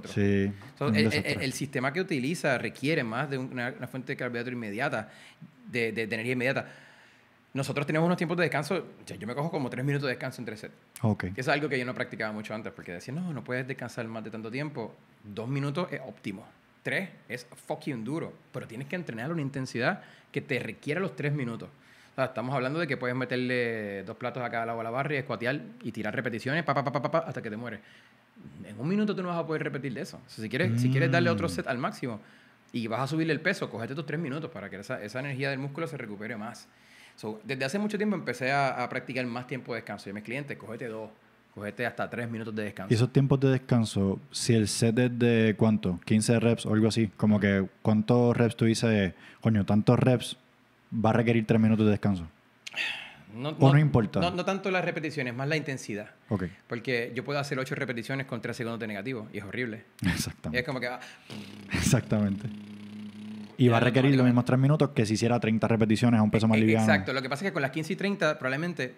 otro. Sí. Entonces, el sistema que utiliza requiere más de una fuente de carbohidrato inmediata, de energía inmediata. Nosotros tenemos unos tiempos de descanso. Yo me cojo como 3 minutos de descanso entre set. Okay. Que es algo que yo no practicaba mucho antes, porque decía, no, no puedes descansar más de tanto tiempo. 2 minutos es óptimo. 3 es fucking duro. Pero tienes que entrenar una intensidad que te requiera los 3 minutos. O sea, estamos hablando de que puedes meterle 2 platos a cada lado a la barra y escuatear y tirar repeticiones hasta que te mueres. En 1 minuto tú no vas a poder repetir de eso. O sea, si quieres darle otro set al máximo y vas a subirle el peso, cógete tus 3 minutos para que esa energía del músculo se recupere más. So, desde hace mucho tiempo empecé a practicar más tiempo de descanso. Y a mis clientes, cógete 2, cógete hasta 3 minutos de descanso. ¿Y esos tiempos de descanso, si el set es de cuánto? 15 reps o algo así. Como que, ¿cuántos reps tú dices, coño, tantos reps va a requerir 3 minutos de descanso? No importa. No tanto las repeticiones, más la intensidad. Okay. Porque yo puedo hacer 8 repeticiones con 3 segundos de negativo y es horrible. Exactamente. Y es como que va... Exactamente. Y va a requerir los mismos 3 minutos que si hiciera 30 repeticiones a un peso más liviano. Exacto. Lo que pasa es que con las 15 y 30 probablemente...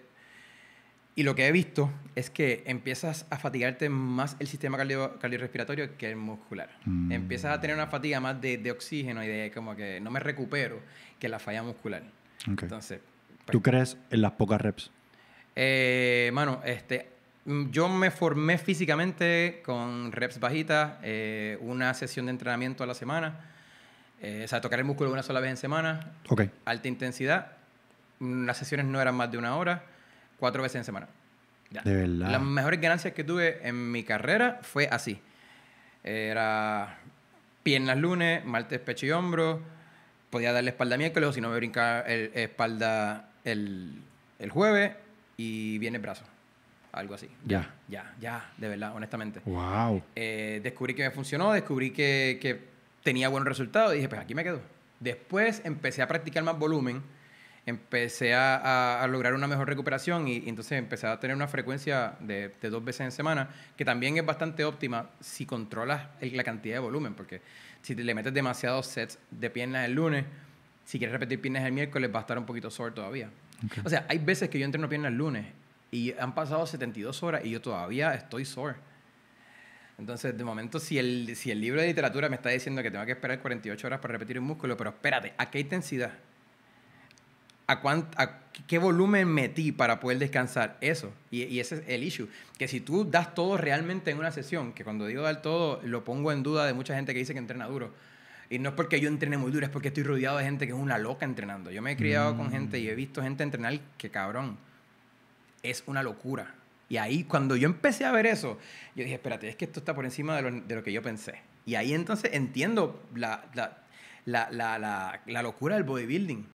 Y lo que he visto es que empiezas a fatigarte más el sistema cardiorrespiratorio que el muscular. Empiezas a tener una fatiga más de oxígeno y de como que no me recupero que la falla muscular. Okay. Entonces... Pues, ¿tú crees en las pocas reps? Mano, yo me formé físicamente con reps bajitas, una sesión de entrenamiento a la semana... o sea, tocar el músculo una sola vez en semana. Okay. Alta intensidad. Las sesiones no eran más de 1 hora. 4 veces en semana. Ya. De verdad. Las mejores ganancias que tuve en mi carrera fue así. Era piernas lunes, martes pecho y hombro. Podía darle espalda miércoles o si no me brincaba espalda el jueves y viene el brazo. Algo así. Ya, de verdad, honestamente. Wow. Descubrí que me funcionó, descubrí que tenía buenos resultados y dije, pues aquí me quedo. Después empecé a practicar más volumen, empecé a lograr una mejor recuperación y entonces empecé a tener una frecuencia de 2 veces en semana, que también es bastante óptima si controlas la cantidad de volumen, porque si te le metes demasiados sets de piernas el lunes, si quieres repetir piernas el miércoles va a estar un poquito sore todavía. Okay. O sea, hay veces que yo entreno piernas el lunes y han pasado 72 horas y yo todavía estoy sore. Entonces, de momento, si el libro de literatura me está diciendo que tengo que esperar 48 horas para repetir un músculo, pero espérate, ¿a qué intensidad? ¿A qué volumen metí para poder descansar? Eso. Y ese es el issue. Que si tú das todo realmente en una sesión, que cuando digo dar todo, lo pongo en duda de mucha gente que dice que entrena duro. Y no es porque yo entrene muy duro, es porque estoy rodeado de gente que es una loca entrenando. Yo me he criado con gente y he visto gente entrenar que, cabrón, es una locura. Y ahí, cuando yo empecé a ver eso, yo dije, espérate, es que esto está por encima de lo que yo pensé. Y ahí entonces entiendo la locura del bodybuilding.